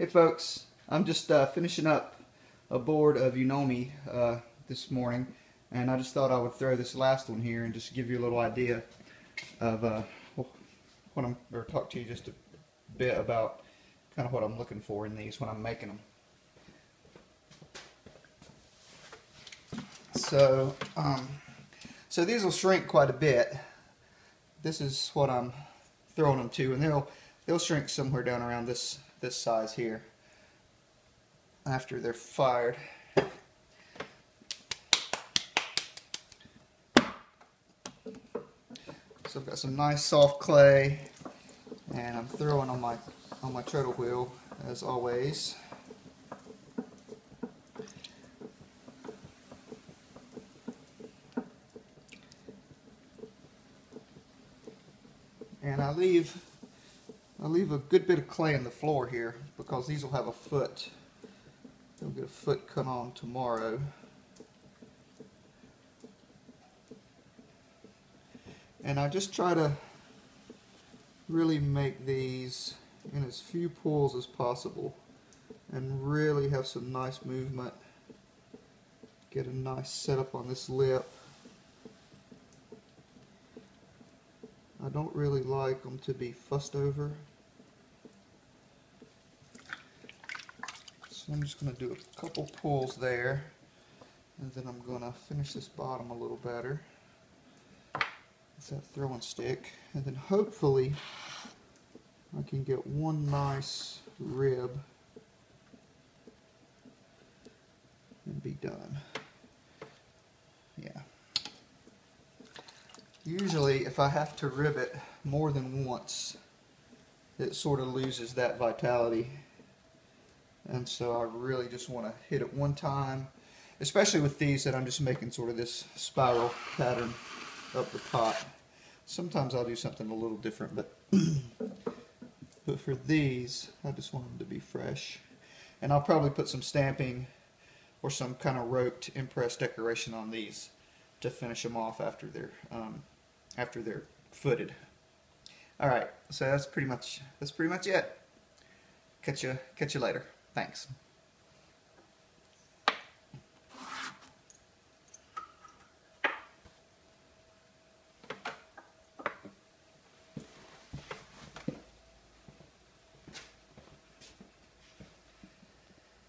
Hey folks, I'm just finishing up a board of Yunomi this morning, and I just thought I would throw this last one here and just give you a little idea of what I'm, or talk to you just a bit about kind of what I'm looking for in these when I'm making them. So, so these will shrink quite a bit. This is what I'm throwing them to, and they'll shrink somewhere down around this size here after they're fired. So I've got some nice soft clay, and I'm throwing on my treadle wheel as always. And I leave a good bit of clay in the floor here because these will have a foot. They'll get a foot cut on tomorrow. And I just try to really make these in as few pulls as possible and really have some nice movement. Get a nice setup on this lip. I don't really like them to be fussed over. So I'm just going to do a couple pulls there, and then I'm going to finish this bottom a little better with that throwing stick, and then hopefully I can get one nice rib and be done. Yeah. Usually, if I have to rib it more than once, it sort of loses that vitality, and so I really just want to hit it one time, especially with these that I'm just making sort of this spiral pattern up the pot. Sometimes I'll do something a little different, but for these, I just want them to be fresh, and I'll probably put some stamping or some kind of roped impress decoration on these to finish them off after they're footed. All right, so that's pretty much it. Catch you later. Thanks.